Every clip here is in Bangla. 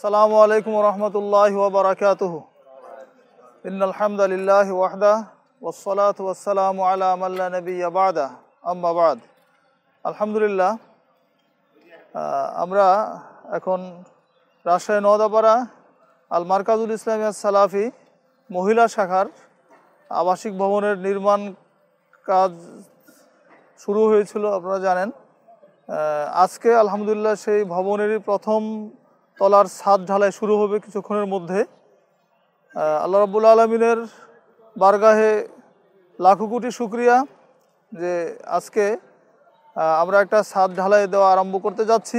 السلام عليكم ورحمة الله وبركاته إن الحمد لله وحده والصلاة والسلام على من لا نبي بعده أما بعد الحمد لله আমরা এখন রাজশাহী নওদাপাড়া আল মারকাজুল ইসলামি আস-সালাফি মহিলা শাখার আবাসিক ভবনের নির্মাণ কাজ শুরু হয়েছিল আপনারা জানেন আজকে আলহামদুলিল্লাহ সেই ভবনেরই প্রথম তলার ছাদ ঢালাই শুরু হবে কিছুক্ষণের মধ্যে আল্লাহ রাব্বুল আলামিনের বারগাহে লাখো কোটি শুকরিয়া যে আজকে আমরা একটা ছাদ ঢালাই দেওয়া আরম্ভ করতে যাচ্ছি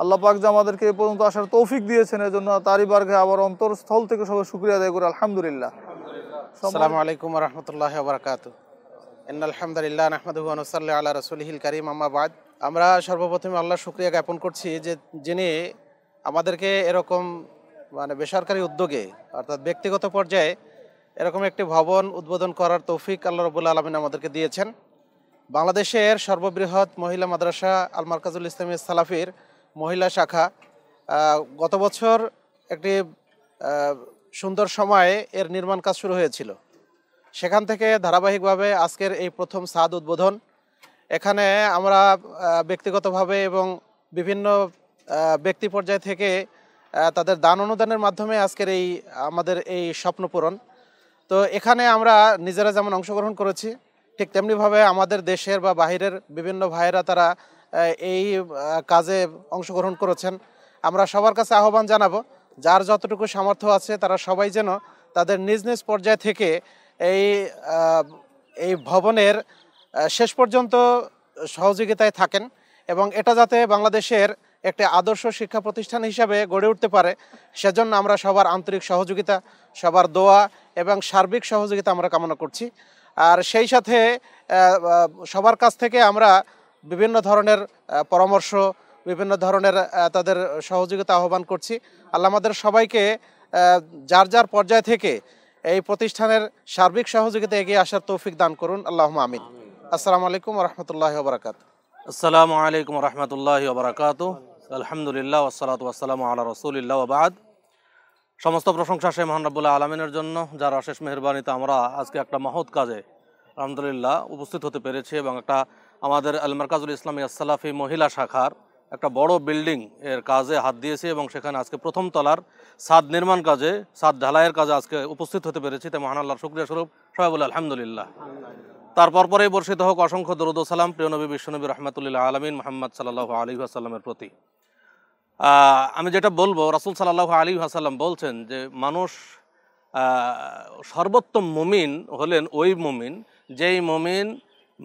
আল্লাহ পাক যে আমাদেরকে এই পর্যন্ত আসার তৌফিক দিয়েছেন এজন্য তারই বারগাহে আবার অন্তরস্থল থেকে সবাই শুকরিয়া আদায় করি আলহামদুলিল্লাহ আসসালামু আলাইকুম ওয়া রাহমাতুল্লাহি ওয়া বারাকাতুহু ইন্নাল হামদুলিল্লাহ নাহমাদুহু ওয়া নুসাল্লি আলা রাসূলিহিল কারীম আম্মা বাদ আমরা সর্বপ্রথমে আল্লাহর শুকরিয়া জ্ঞাপন করছি যে যিনি আমাদেরকে এরকম মানে বেসরকারি উদ্যোগে অর্থাৎ ব্যক্তিগত পর্যায়ে এরকম একটি ভবন উদ্বোধন করার তৌফিক আল্লাহ রাব্বুল আলামিন আমাদেরকে দিয়েছেন বাংলাদেশের সর্ববৃহৎ মহিলা মাদ্রাসা আল মারকাজুল ইসলামি সালাফির মহিলা শাখা গত বছর একটি সুন্দর সময়ে এর নির্মাণ কাজ শুরু হয়েছিল সেখান থেকে ধারাবাহিকভাবে আজকের এই প্রথম ছাদ উদ্বোধন এখানে আমরা ব্যক্তিগতভাবে এবং বিভিন্ন ব্যক্তি পর্যায় থেকে তাদের দান অনুদানের মাধ্যমে আজকের এই আমাদের এই স্বপ্ন পূরণ তো এখানে আমরা নিজেরা যেমন অংশগ্রহণ করেছি ঠিক তেমনিভাবে আমাদের দেশের বা বাহিরের বিভিন্ন ভাইয়েরা তারা এই কাজে অংশগ্রহণ করেছেন আমরা সবার কাছে আহ্বান জানাবো যার যতটুকু সামর্থ্য আছে তারা সবাই যেন তাদের নিজ নিজ পর্যায় থেকে এই ভবনের শেষ পর্যন্ত সহযোগিতায় থাকেন এবং এটা যাতে বাংলাদেশের একটি আদর্শ শিক্ষা প্রতিষ্ঠান হিসাবে গড়ে উঠতে পারে সেজন্য আমরা সবার আন্তরিক সহযোগিতা সবার দোয়া এবং সার্বিক সহযোগিতা আমরা কামনা করছি আর সেই সাথে সবার কাছ থেকে আমরা বিভিন্ন ধরনের পরামর্শ বিভিন্ন ধরনের তাদের সহযোগিতা আহ্বান করছি আল্লাহ আমাদের সবাইকে যার যার পর্যায় থেকে এই প্রতিষ্ঠানের সার্বিক সহযোগিতা এগিয়ে আসার তৌফিক দান করুন আল্লাহুম্মা আমিন আসসালামু আলাইকুম ওয়া রাহমাতুল্লাহি ওয়া বারাকাতুহু আসসালামু আলাইকুম ওয়া রাহমাতুল্লাহি ওয়া বারাকাতুহু আলহামদুলিল্লাহ ওয়া সলাতু ওয়া সালামু আলা রাসূলিল্লাহ ওয়া বাদ সমস্ত প্রশংসা সেই মহান রব্বুল আলামিনের জন্য যার অশেষ মেহেরবানিতে আমরা আজকে একটা মহৎ কাজে আলহামদুলিল্লাহ উপস্থিত হতে পেরেছি এবং একটা আমাদের আল মারকাজুল ইসলামি আস-সালাফি মহিলা শাখার একটা বড় বিল্ডিং এর কাজে হাত দিয়েছি এবং সেখানে আজকে প্রথম তলার ছাদ নির্মাণ কাজে ছাদ ঢালাইয়ের কাজে আজকে উপস্থিত হতে পেরেছি তাই মহান আল্লাহর শুকরিয়া স্বরূপ সবাই বলে আলহামদুলিল্লাহ তারপর পরেই বর্ষিত হোক অসংখ্য দরুদ ও সালাম প্রিয় নবী বিশ্বনবী রহমাতুল্লিল আলমিন মুহাম্মদ সাল্লাল্লাহু আলাইহি ওয়াসাল্লামের প্রতি আমি যেটা বলবো রাসূল সাল্লাল্লাহু আলাইহি ওয়াসাল্লাম বলছেন যে মানুষ সর্বোত্তম মুমিন হলেন ওই মুমিন যেই মুমিন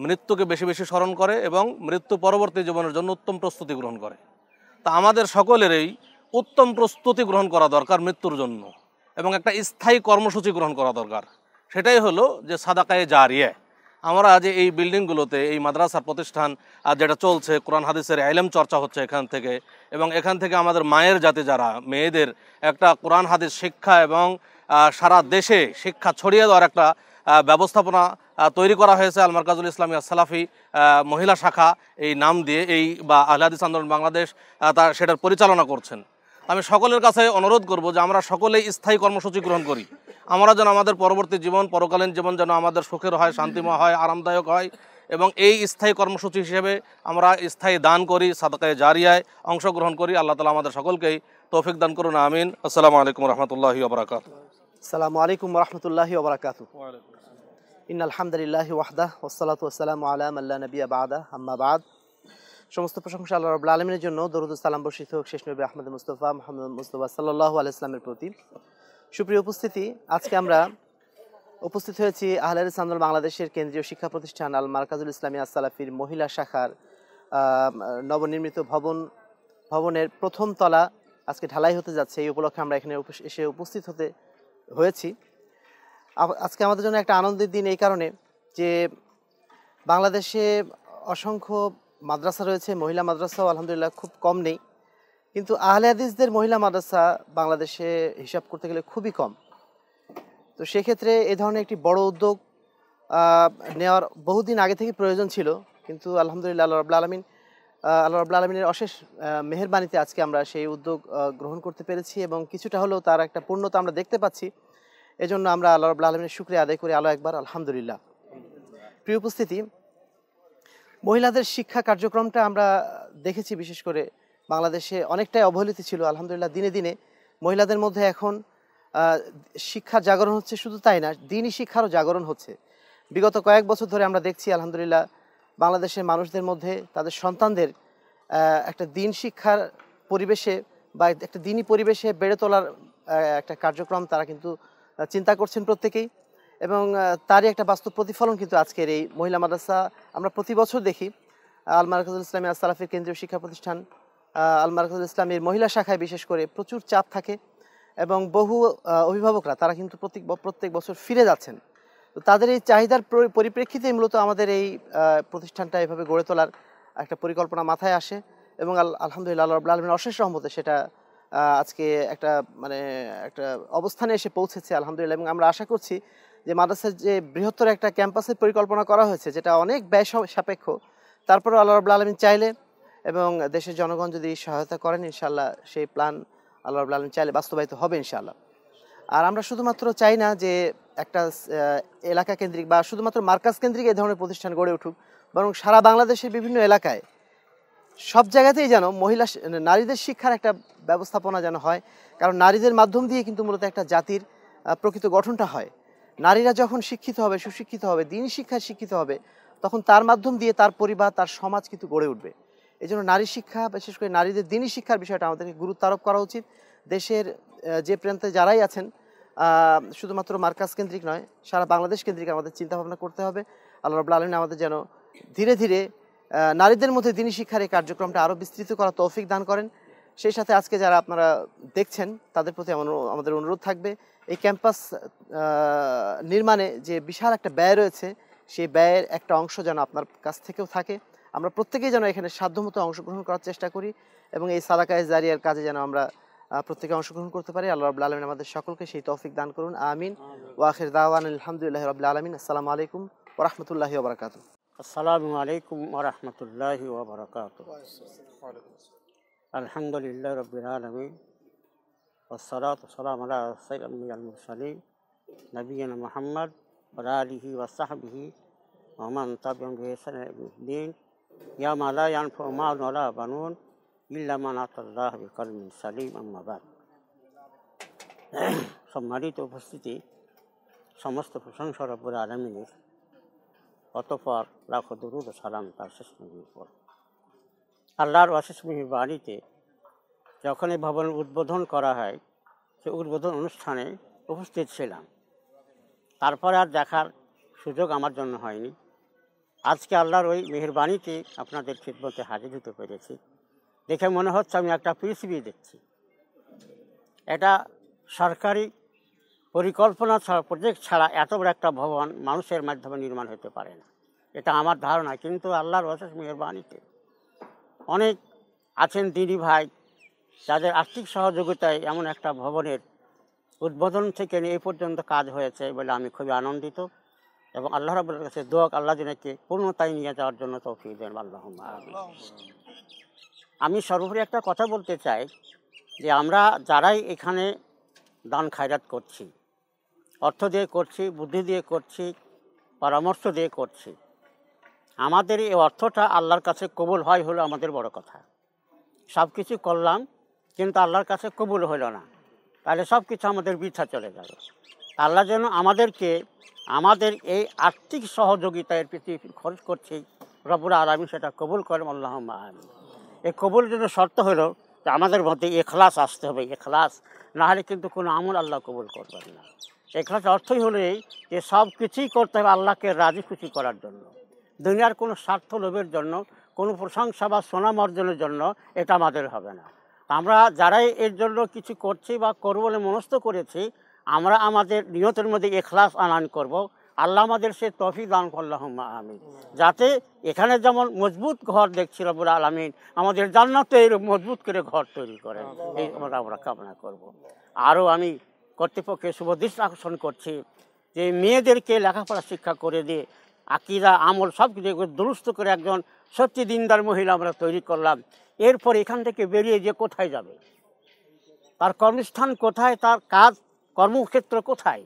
মৃত্যুকে বেশি বেশি স্মরণ করে এবং মৃত্যু পরবর্তী জীবনের জন্য উত্তম প্রস্তুতি গ্রহণ করে তা আমাদের সকলেরই উত্তম প্রস্তুতি গ্রহণ করা দরকার মৃত্যুর জন্য এবং একটা স্থায়ী কর্মসূচি গ্রহণ করা দরকার সেটাই হলো যে সাদাকায়ে জারিয়া আমরা যে এই বিল্ডিংগুলোতে এই মাদ্রাসার প্রতিষ্ঠান আর যেটা চলছে কোরআন হাদিসের ইলম চর্চা হচ্ছে এখান থেকে এবং এখান থেকে আমাদের মায়ের জাতি যারা মেয়েদের একটা কোরআন হাদিস শিক্ষা এবং সারা দেশে শিক্ষা ছড়িয়ে দেওয়ার একটা ব্যবস্থাপনা তৈরি করা হয়েছে আল মারকাজুল ইসলামি আস-সালাফি মহিলা শাখা এই নাম দিয়ে এই বা আহলে হাদিস আন্দোলন বাংলাদেশ তার সেটার পরিচালনা করছেন আমি সকলের কাছে অনুরোধ করব যে আমরা সকলেই স্থায়ী কর্মসূচি গ্রহণ করি আমরা যেন আমাদের পরবর্তী জীবন পরকালীন জীবন যেন আমাদের সুখের হয় শান্তিময় হয় আরামদায়ক হয় এবং এই স্থায়ী কর্মসূচি হিসেবে আমরা স্থায়ী দান করি সাদাকায়ে জারিয়ায় অংশগ্রহণ করি আল্লাহ তাআলা আমাদের সকলকেই তৌফিক দান করুন আমিন আসসালামু আলাইকুম ওয়া রাহমাতুল্লাহি ওয়া বারাকাতুহু আসসালামু আলাইকুম ওয়া রাহমাতুল্লাহি ওয়া বারাকাতুহু ওয়া আলাইকুম ইন্নাল হামদুলিল্লাহি ওয়াহদাহু ওয়াস সালাতু ওয়াস সালামু আলা মান লা নাবিয়্যা বা'দাহু আম্মা বা'দ সমস্ত প্রশংসা আল্লাহ রাব্বুল আলামিনের জন্য দরুদ ও সালাম বর্ষিত হোক শেষ নবী আহমদ মুস্তাফা মুহাম্মদ মুস্তাফা সাল্লাল্লাহু আলাইহি ওয়াসাল্লামের প্রতি সুপ্রিয় উপস্থিতি আজকে আমরা উপস্থিত হয়েছি আহলে হাদিস আন্দোলন বাংলাদেশের কেন্দ্রীয় শিক্ষা প্রতিষ্ঠান আল মারকাজুল ইসলামি আস-সালাফির মহিলা শাখার নবনির্মিত ভবনের প্রথম তলা আজকে ঢালাই হতে যাচ্ছে এই উপলক্ষে আমরা এখানে এসে উপস্থিত হতে হয়েছি আজকে আমাদের জন্য একটা আনন্দের দিন এই কারণে যে বাংলাদেশে অসংখ্য মাদ্রাসা রয়েছে মহিলা মাদ্রাসাও আলহামদুলিল্লাহ খুব কম নেই কিন্তু আহলে হাদিসদের মহিলা মাদ্রাসা বাংলাদেশে হিসাব করতে গেলে খুবই কম তো সেক্ষেত্রে এ ধরনের একটি বড় উদ্যোগ নেওয়ার বহুদিন আগে থেকে প্রয়োজন ছিল কিন্তু আলহামদুলিল্লাহ রাব্বুল আলামিন আল্লাহ রাব্বুল আলামিনের অশেষ মেহেরবানিতে আজকে আমরা সেই উদ্যোগ গ্রহণ করতে পেরেছি এবং কিছুটা হলেও তার একটা পূর্ণতা আমরা দেখতে পাচ্ছি। এজন্য আমরা আল্লাহ রাব্বুল আলামিনের শুকরিয়া আদায় করি আলো একবার আলহামদুলিল্লাহ। প্রিয় উপস্থিতি, মহিলাদের শিক্ষা কার্যক্রমটা আমরা দেখেছি বিশেষ করে বাংলাদেশে অনেকটাই অবহেলিত ছিল। আলহামদুলিল্লাহ দিনে দিনে মহিলাদের মধ্যে এখন শিক্ষা জাগরণ হচ্ছে, শুধু তাই না দিনই শিক্ষারও জাগরণ হচ্ছে। বিগত কয়েক বছর ধরে আমরা দেখছি আলহামদুলিল্লাহ বাংলাদেশের মানুষদের মধ্যে তাদের সন্তানদের একটা দিন শিক্ষার পরিবেশে বা একটা দিনই পরিবেশে বেড়ে তোলার একটা কার্যক্রম তারা কিন্তু চিন্তা করছেন প্রত্যেকেই, এবং তারই একটা বাস্তব প্রতিফলন কিন্তু আজকের এই মহিলা মাদ্রাসা। আমরা প্রতি বছর দেখি আল মারকাজুল ইসলামি আস-সালাফির কেন্দ্রীয় শিক্ষা প্রতিষ্ঠান আল মারকাজুল ইসলামের মহিলা শাখায় বিশেষ করে প্রচুর চাপ থাকে এবং বহু অভিভাবকরা তারা কিন্তু প্রত্যেক বছর ফিরে যাচ্ছেন। তো তাদের এই চাহিদার পরিপ্রেক্ষিতে মূলত আমাদের এই প্রতিষ্ঠানটা এভাবে গড়ে তোলার একটা পরিকল্পনা মাথায় আসে এবং আলহামদুলিল্লাহ আল্লাহ রাব্বুল আলামিনের অশেষ রহমতে সেটা আজকে একটা একটা অবস্থানে এসে পৌঁছেছে আলহামদুলিল্লাহ। এবং আমরা আশা করছি যে মাদ্রাসার যে বৃহত্তর একটা ক্যাম্পাসের পরিকল্পনা করা হয়েছে যেটা অনেক ব্যয় সাপেক্ষ, তারপরেও আল্লাহ রাব্বুল আলামিন চাইলে এবং দেশের জনগণ যদি সহায়তা করেন ইনশাআল্লাহ সেই প্ল্যান আল্লাহ রাব্বুল আলামিন চাইলে বাস্তবায়িত হবে ইনশাআল্লাহ। আর আমরা শুধুমাত্র চাই না যে একটা এলাকা কেন্দ্রিক বা শুধুমাত্র মার্কাজ কেন্দ্রিক এই ধরনের প্রতিষ্ঠান গড়ে উঠুক, বরং সারা বাংলাদেশের বিভিন্ন এলাকায় সব জায়গাতেই যেন মহিলা নারীদের শিক্ষার একটা ব্যবস্থাপনা যেন হয়। কারণ নারীদের মাধ্যম দিয়ে কিন্তু মূলত একটা জাতির প্রকৃত গঠনটা হয়। নারীরা যখন শিক্ষিত হবে, সুশিক্ষিত হবে, দিনই শিক্ষায় শিক্ষিত হবে, তখন তার মাধ্যম দিয়ে তার পরিবার, তার সমাজ কিন্তু গড়ে উঠবে। এই জন্য নারী শিক্ষা, বিশেষ করে নারীদের দিনই শিক্ষার বিষয়টা আমাদেরকে গুরুত্ব আরোপ করা উচিত। দেশের যে প্রান্তে যারাই আছেন শুধুমাত্র মার্কাজ কেন্দ্রিক নয়, সারা বাংলাদেশ কেন্দ্রিক আমাদের চিন্তাভাবনা করতে হবে। আল্লাহ রাব্বুল আলামিন আমাদের যেন ধীরে ধীরে নারীদের মধ্যে দিনী শিক্ষার এই কার্যক্রমটা আরও বিস্তৃত করার তৌফিক দান করেন। সেই সাথে আজকে যারা আপনারা দেখছেন তাদের প্রতি আমাদের অনুরোধ থাকবে, এই ক্যাম্পাস নির্মাণে যে বিশাল একটা ব্যয় রয়েছে সেই ব্যয়ের একটা অংশ যেন আপনার কাছ থেকেও থাকে। আমরা প্রত্যেকেই যেন এখানে সাধ্যমতো অংশগ্রহণ করার চেষ্টা করি এবং এই সাদাকায়ে জারিয়ার কাজে যেন আমরা প্রত্যেকে অংশগ্রহণ করতে পারি। আল্লাহ রাব্বুল আলামিন আমাদের সকলকে সেই তৌফিক দান করুন, আমিন। ওয়া আখির দাওয়ানা আলহামদুলিল্লাহি রাব্বিল আলামিন। আসসালামু আলাইকুম ওয়া রাহমাতুল্লাহি ওয়া বারাকাতুহু। আসসালামু আলাইকুম ওয়া রাহমাতুল্লাহি ওয়া বারাকাতুহু। আলহামদুলিল্লাহি রাব্বিল আলামিন ওয়া সসালাতু ওয়া সালামু আলা সাইয়্যিদিল মুরসালিন নবিয়িনা মুহাম্মদ ওয়া আলিহি ওয়া সাহবিহি ওয়া মান তাবি'আহুম বি ইহসান ইলা ইয়াউমিদ্দিন। ইয়া মা লা ইয়ানফা'ু মালুন ওয়া লা বানুন ইল্লা মান আতাল্লাহা বিকালবিন সালিম, আম্মা বাদ। সম্মানিত উপস্থিতি, সমস্ত প্রশংসা রাব্বুল আলামিনের, অতঃপর লাখো দরুদ ও সালাম তার শেষ নবীর উপর। আল্লাহর অশেষ মেহেরবানিতে যখন এই ভবন উদ্বোধন করা হয় সে উদ্বোধন অনুষ্ঠানে উপস্থিত ছিলাম, তারপরে আর দেখার সুযোগ আমার জন্য হয়নি। আজকে আল্লাহর ওই মেহেরবানিতে আপনাদের খিদমতে হাজির হতে পেরেছি। দেখে মনে হচ্ছে আমি একটা পৃথিবী দেখছি। এটা সরকারি পরিকল্পনা ছাড়া, প্রজেক্ট ছাড়া এত বড় একটা ভবন মানুষের মাধ্যমে নির্মাণ হতে পারে না, এটা আমার ধারণা। কিন্তু আল্লাহর অশেষ মেহেরবানিতে অনেক আছেন দিদি ভাই যাদের আর্থিক সহযোগিতায় এমন একটা ভবনের উদ্বোধন থেকে নিয়ে এই পর্যন্ত কাজ হয়েছে বলে আমি খুবই আনন্দিত এবং আল্লাহ রাব্বুল কাছে দোয়া আল্লাহ জনকে পূর্ণতায় নিয়ে যাওয়ার জন্য তৌফিক দেন, আল্লাহুম্মা আমিন। আমি সর্বোপরি একটা কথা বলতে চাই যে আমরা যারাই এখানে দান খায়রাত করছি, অর্থ দিয়ে করছি, বুদ্ধি দিয়ে করছি, পরামর্শ দিয়ে করছি, আমাদের এই অর্থটা আল্লাহর কাছে কবুল হয় হলো আমাদের বড় কথা। সব কিছু করলাম কিন্তু আল্লাহর কাছে কবুল হলো না, তাহলে সব কিছু আমাদের বৃথা চলে গেল। আল্লাহ যেন আমাদেরকে আমাদের এই আর্থিক সহযোগিতায় পৃথিবী খরচ করছি রব্বুল আলামিন সেটা কবুল করেন, আল্লাহুম্মা আমিন। এই কবুলের জন্য শর্ত হলো যে আমাদের মধ্যে ইখলাস আসতে হবে, ইখলাস না হলে কিন্তু কোনো আমল আল্লাহ কবুল করবেন না। ইখলাস অর্থই হলো এই যে সব কিছুই করতে হবে আল্লাহকে রাজি খুশি করার জন্য, দুনিয়ার কোনো স্বার্থ লোভের জন্য, কোনো প্রশংসা বা সুনাম অর্জনের জন্য এটা আমাদের হবে না। আমরা যারাই এর জন্য কিছু করছি বা করব বলে মনস্থ করেছি, আমরা আমাদের নিয়তের মধ্যে ইখলাস আনয়ন করব। আল্লাহ আমাদের সে তৌফিক দান করল, আল্লাহুম্মা আমিন। যাতে এখানে যেমন মজবুত ঘর দেখছি রব্বুল আলামিন আমাদের জান্নাতে মজবুত করে ঘর তৈরি করেন, এই আমরা কামনা করব। আরও আমি কর্তৃপক্ষের শুভ দৃষ্টি আকর্ষণ করছি যে মেয়েদেরকে লেখাপড়া শিক্ষা করে দিয়ে আকিদা আমল সব কিছু দুরুস্ত করে একজন সত্যি দিনদার মহিলা আমরা তৈরি করলাম। এরপর এখান থেকে বেরিয়ে যে কোথায় যাবে, তার কর্মস্থান কোথায়, তার কাজ কর্মক্ষেত্র কোথায়?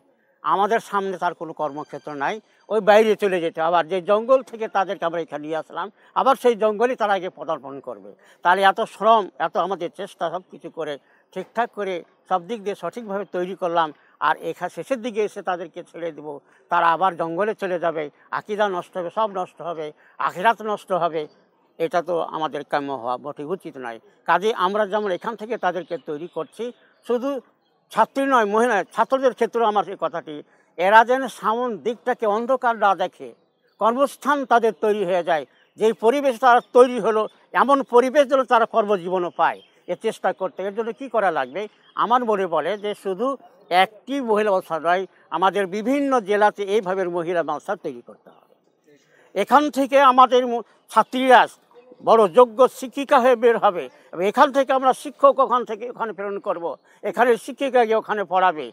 আমাদের সামনে তার কোনো কর্মক্ষেত্র নাই, ওই বাইরে চলে যেতে। আবার যে জঙ্গল থেকে তাদেরকে আমরা এখানে নিয়ে আসলাম, আবার সেই জঙ্গলই তারা আগে পদার্পণ করবে। তাহলে এত শ্রম, এত আমাদের চেষ্টা, সব কিছু করে ঠিকঠাক করে সব দিক দিয়ে সঠিকভাবে তৈরি করলাম, আর এখানে শেষের দিকে এসে তাদেরকে ছেড়ে দেবো, তারা আবার জঙ্গলে চলে যাবে, আকিদা নষ্ট হবে, সব নষ্ট হবে, আখিরাত নষ্ট হবে। এটা তো আমাদের কাম্য হওয়া বটে, উচিত নয়। কাজে আমরা যেমন এখান থেকে তাদেরকে তৈরি করছি, শুধু ছাত্রী নয়, মহিলা ছাত্রদের ক্ষেত্রেও আমার এই কথাটি, এরা যেন সামন দিকটাকে অন্ধকার না দেখে, কর্মস্থান তাদের তৈরি হয়ে যায়, যেই পরিবেশ তারা তৈরি হলো এমন পরিবেশ যেন তারা কর্মজীবনও পায়, এ চেষ্টা করতে। এর জন্য কী করা লাগবে? আমার মনে বলে যে শুধু একটি মহিলা মাদ্রাসা নয়, আমাদের বিভিন্ন জেলাতে এইভাবে মহিলা মাদ্রাসা তৈরি করতে হবে। এখান থেকে আমাদের ছাত্রীরা বড় যোগ্য শিক্ষিকা হয়ে বের হবে। এখান থেকে আমরা শিক্ষক ওখান থেকে ওখানে প্রেরণ করব, এখানে শিক্ষিকা গিয়ে ওখানে পড়াবে।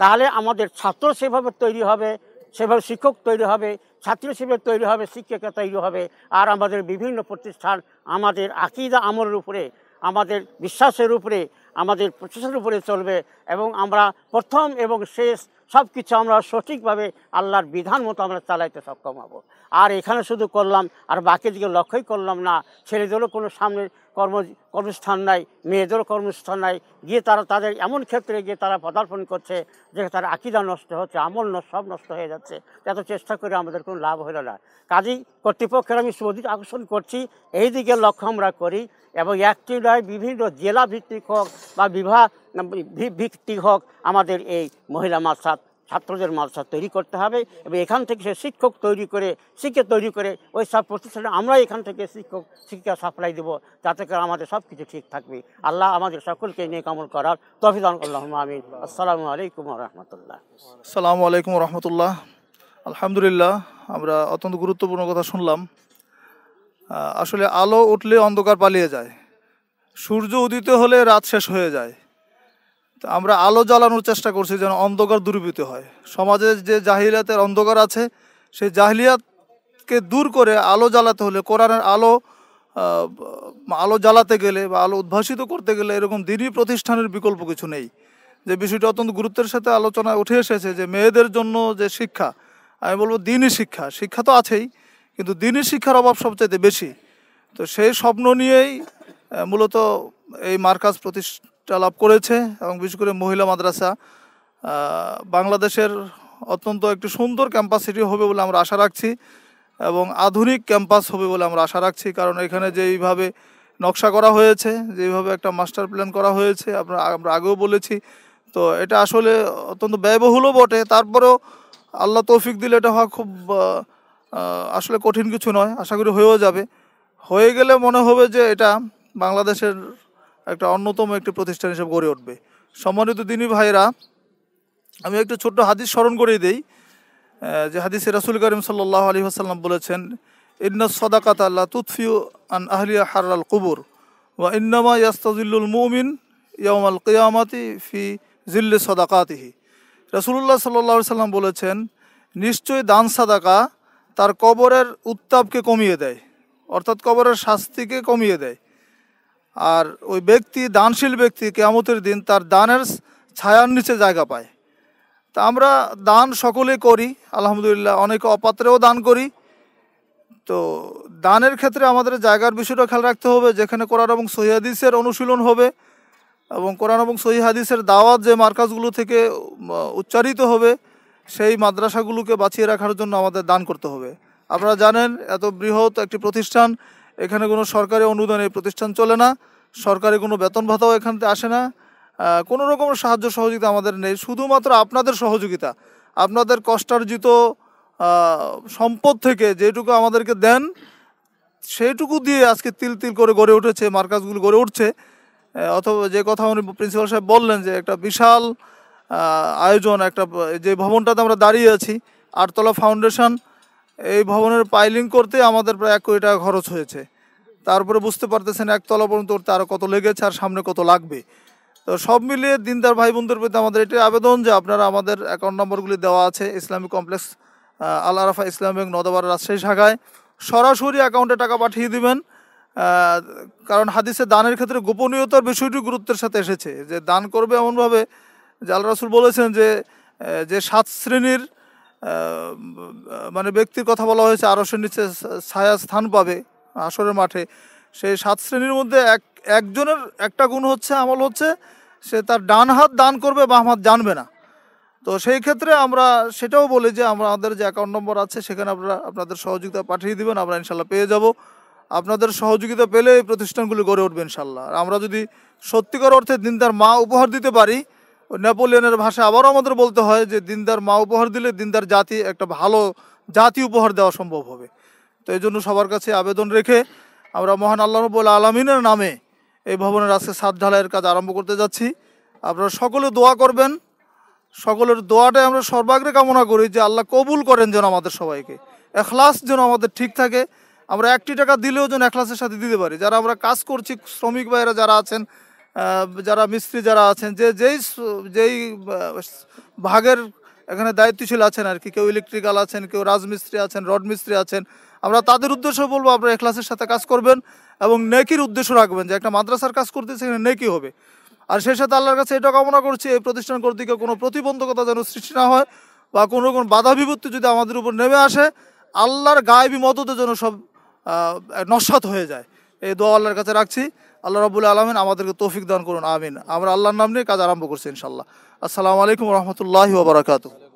তাহলে আমাদের ছাত্র সেভাবে তৈরি হবে, সেভাবে শিক্ষক তৈরি হবে, ছাত্রী সেভাবে তৈরি হবে, শিক্ষিকা তৈরি হবে। আর আমাদের বিভিন্ন প্রতিষ্ঠান আমাদের আকীদা আমলের উপরে, আমাদের বিশ্বাসের উপরে, আমাদের প্রচেষ্টার উপরে চলবে, এবং আমরা প্রথম এবং শেষ সব কিছু আমরা সঠিকভাবে আল্লাহর বিধান মতো আমরা চালাইতে সক্ষম হব। আর এখানে শুধু করলাম, আর বাকি দিকে লক্ষ্যই করলাম না। ছেলেদেরও কোনো সামনে কর্মস্থান নাই, মেয়েদেরও কর্মস্থান নাই, গিয়ে তারা তাদের এমন ক্ষেত্রে গিয়ে তারা পদার্পণ করছে যে তার আকীদা নষ্ট হচ্ছে, আমল নষ্ট, সব নষ্ট হয়ে যাচ্ছে। এত চেষ্টা করে আমাদের কোনো লাভ হলো না। কাজেই কর্তৃপক্ষের আমি সুদৃঢ় আকর্ষণ করছি, এই দিকে লক্ষ্য আমরা করি, এবং একটি নয়, বিভিন্ন জেলা ভিত্তিক হোক বা বিভাগ ভিত্তিক হোক, আমাদের এই মহিলা মাদ্রাসা, ছাত্রদের মাদ্রাসা তৈরি করতে হবে। এবং এখান থেকে সে শিক্ষক তৈরি করে, শিক্ষক তৈরি করে ওই সব প্রতিষ্ঠানে আমরা এখান থেকে শিক্ষক শিক্ষা সাপ্লাই দেবো, যাতে করে আমাদের সব কিছু ঠিক থাকবে। আল্লাহ আমাদের সকলকে নিয়ে কামল করার তৌফিক দান করুন, আল্লাহুম্মা আমিন। আসসালামু আলাইকুম ওয়া রাহমাতুল্লাহ। আসসালামু আলাইকুম ওয়া রাহমাতুল্লাহ। আলহামদুলিল্লাহ, আমরা অত্যন্ত গুরুত্বপূর্ণ কথা শুনলাম। আসলে আলো উঠলে অন্ধকার পালিয়ে যায়, সূর্য উদিত হলে রাত শেষ হয়ে যায়। তো আমরা আলো জ্বালানোর চেষ্টা করছি যেন অন্ধকার দূরীভূত হয়। সমাজে যে জাহিলিয়াতের অন্ধকার আছে, সেই জাহিলিয়াতকে দূর করে আলো জ্বালাতে হলে, কোরআনের আলো জ্বালাতে গেলে বা আলো উদ্ভাসিত করতে গেলে এরকম দিনই প্রতিষ্ঠানের বিকল্প কিছু নেই। যে বিষয়টা অত্যন্ত গুরুত্বের সাথে আলোচনায় উঠে এসেছে, যে মেয়েদের জন্য যে শিক্ষা, আমি বলবো দিনই শিক্ষা, শিক্ষা তো আছেই, কিন্তু দিনই শিক্ষার অভাব সবচেয়ে বেশি। তো সেই স্বপ্ন নিয়েই মূলত এই মার্কাজ প্রতিষ্ঠা লাভ করেছে, এবং বিশেষ করে মহিলা মাদ্রাসা বাংলাদেশের অত্যন্ত একটি সুন্দর ক্যাম্পাস সিটি হবে বলে আমরা আশা রাখছি, এবং আধুনিক ক্যাম্পাস হবে বলে আমরা আশা রাখছি। কারণ এখানে যেইভাবে নকশা করা হয়েছে, যেইভাবে একটা মাস্টার প্ল্যান করা হয়েছে, আমরা আগেও বলেছি, তো এটা আসলে অত্যন্ত ব্যয়বহুলও বটে। তারপরেও আল্লাহ তৌফিক দিলে এটা হওয়া খুব আসলে কঠিন কিছু নয়, আশা করি হয়েও যাবে। হয়ে গেলে মনে হবে যে এটা বাংলাদেশের একটা অন্যতম একটি প্রতিষ্ঠান হিসেবে গড়ে উঠবে। সম্মানিত দিনী ভাইরা, আমি একটা ছোট্ট হাদিস স্মরণ করিয়ে দিই, যে হাদিসে রাসূল করিম সাল্লাল্লাহু আলাইহি ওয়াসাল্লাম বলেছেন, ইন্নাস সাদাকাতা লা তুতফিউ আন আহলিহা হারাল কুবুর ওয়া ইন্নামা ইয়াস্তাযিল্লুল মুমিন ইয়াওমাল কিয়ামাতি ফি জিল্লি সাদাকাতিহি। রাসূলুল্লাহ সাল্লাল্লাহু আলাইহি ওয়াসাল্লাম বলেছেন, নিশ্চয়ই দান সাদাকা তার কবরের উত্তাপকে কমিয়ে দেয়, অর্থাৎ কবরের শাস্তিকে কমিয়ে দেয়। আর ওই ব্যক্তি, দানশীল ব্যক্তি কিয়ামতের দিন তার দানের ছায়ার নিচে জায়গা পায়। তা আমরা দান সকলে করি, আলহামদুলিল্লাহ, অনেকে অপাত্রেও দান করি। তো দানের ক্ষেত্রে আমাদের জায়গার বিষয়টা খেয়াল রাখতে হবে, যেখানে কোরআন এবং সহিহ হাদিসের অনুশীলন হবে, এবং কোরআন এবং সহিহ হাদিসের দাওয়াত যে মার্কাজগুলো থেকে উচ্চারিত হবে, সেই মাদ্রাসাগুলোকে বাঁচিয়ে রাখার জন্য আমাদের দান করতে হবে। আপনারা জানেন, এত বৃহৎ একটি প্রতিষ্ঠান, এখানে কোনো সরকারি অনুদান এই প্রতিষ্ঠান চলে না, সরকারি কোনো বেতন ভাতাও এখানতে আসে না, কোনো রকম সাহায্য সহযোগিতা আমাদের নেই। শুধুমাত্র আপনাদের সহযোগিতা, আপনাদের কষ্টার্জিত সম্পদ থেকে যেটুকু আমাদেরকে দেন, সেইটুকু দিয়ে আজকে তিল তিল করে গড়ে উঠেছে মার্কাজগুলো, গড়ে উঠছে। অথবা যে কথা উনি প্রিন্সিপাল সাহেব বললেন, যে একটা বিশাল আয়োজন, একটা যে ভবনটাতে আমরা দাঁড়িয়ে আছি, আটতলা ফাউন্ডেশন, এই ভবনের পাইলিং করতে আমাদের প্রায় 1 কোটি টাকা খরচ হয়েছে। তারপরে বুঝতে পারতেছেন একতলা পর্যন্ত উঠতে আরও কত লেগেছে, আর সামনে কত লাগবে। তো সব মিলিয়ে দিনদার ভাই বোনদের প্রতি আমাদের এটাই আবেদন, যে আপনারা আমাদের অ্যাকাউন্ট নম্বরগুলি দেওয়া আছে Islamic complex Al Arafa Islam bank নদাবাড় রাজশাহী শাখায়, সরাসরি অ্যাকাউন্টে টাকা পাঠিয়ে দিবেন। কারণ হাদিসে দানের ক্ষেত্রে গোপনীয়তার বিষয়টি গুরুত্বের সাথে এসেছে, যে দান করবে এমনভাবে যে আল্লাহ রাসূল বলেছেন যে 7 শ্রেণীর মানে ব্যক্তির কথা বলা হয়েছে আরশের নিচে ছায়া স্থান পাবে হাশরের মাঠে, সেই 7 শ্রেণীর মধ্যে একজনের একটা গুণ হচ্ছে আমল হচ্ছে সে তার ডান হাত দান করবে বাম হাত জানবে না। তো সেই ক্ষেত্রে আমরা সেটাও বলি যে আমাদের যে অ্যাকাউন্ট নম্বর আছে সেখানে আপনারা আপনাদের সহযোগিতা পাঠিয়ে দিবেন, আমরা ইনশাল্লাহ পেয়ে যাব। আপনাদের সহযোগিতা পেলে এই প্রতিষ্ঠানগুলি গড়ে উঠবে ইনশাল্লাহ। আর আমরা যদি সত্যিকার অর্থে দিনদার মা উপহার দিতে পারি, নেপোলিয়নের ভাষায় আবারও আমাদের বলতে হয় যে দিনদার মা উপহার দিলে দিনদার জাতি, একটা ভালো জাতি উপহার দেওয়া সম্ভব হবে। তো এই জন্য সবার কাছে আবেদন রেখে আমরা মহান আল্লাহ রাব্বুল আলামিনের নামে এই ভবনের আজকে ছাদ ঢালাইয়ের কাজ আরম্ভ করতে যাচ্ছি। আপনারা সকলে দোয়া করবেন, সকলের দোয়াটাই আমরা সর্বাগ্রে কামনা করি যে আল্লাহ কবুল করেন, যেন আমাদের সবাইকে এখলাস যেন আমাদের ঠিক থাকে, আমরা 1 টাকা দিলেও যেন এখলাসের সাথে দিতে পারি। যারা আমরা কাজ করছি, শ্রমিক ভাইয়েরা যারা আছেন, যারা মিস্ত্রি যারা আছেন, যেই ভাগের এখানে দায়িত্বশীল আছেন আর কি, কেউ ইলেকট্রিক্যাল আছেন, কেউ রাজমিস্ত্রি আছেন, রড মিস্ত্রি আছেন, আমরা তাদের উদ্দেশ্য বলবো আপনারা এখলাসের সাথে কাজ করবেন এবং নেকির উদ্দেশ্য রাখবেন যে একটা মাদ্রাসার কাজ করতে সেখানে নেকি হবে। আর সেই সাথে আল্লাহর কাছে এটা কামনা করছি এই প্রতিষ্ঠান কর্তৃক কোনো প্রতিবন্ধকতা যেন সৃষ্টি না হয় বা কোনো বাধা বিপত্তি যদি আমাদের উপর নেমে আসে আল্লাহর গায়েবী মদতে যেন সব নস্বাত হয়ে যায়, এই দোয়া আল্লাহর কাছে রাখছি। আল্লাহ রাব্বুল আলামিন আমাদেরকে তৌফিক দান করুন, আমিন। আমরা আল্লাহর নাম নিয়ে কাজ আরম্ভ করছি ইনশাআল্লাহ। আসসালামু আলাইকুম ওয়া রাহমাতুল্লাহি ওয়া বারাকাতুহু।